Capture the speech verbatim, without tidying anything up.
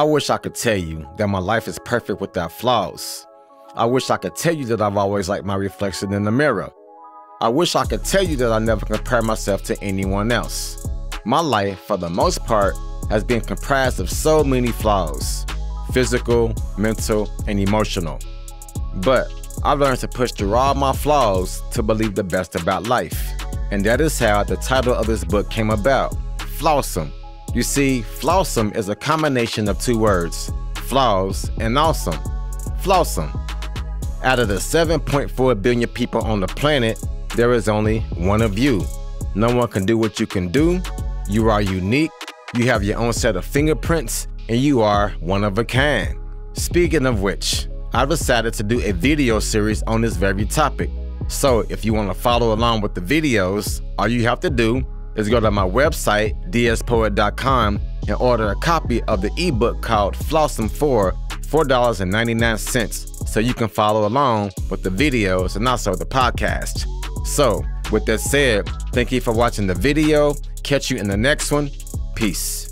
I wish I could tell you that my life is perfect without flaws. I wish I could tell you that I've always liked my reflection in the mirror. I wish I could tell you that I never compare myself to anyone else. My life, for the most part, has been comprised of so many flaws, physical, mental, and emotional. But I've learned to push through all my flaws to believe the best about life. And that is how the title of this book came about, Flawesome. You see, Flawesome is a combination of two words, flaws and awesome. Flawesome. Out of the seven point four billion people on the planet, there is only one of you. No one can do what you can do. You are unique. You have your own set of fingerprints, and you are one of a kind. Speaking of which, I've decided to do a video series on this very topic. So if you want to follow along with the videos, all you have to do is go to my website, d s poet dot com, and order a copy of the ebook called Flawesome for four dollars and ninety-nine cents so you can follow along with the videos and also the podcast. So with that said, thank you for watching the video. Catch you in the next one. Peace.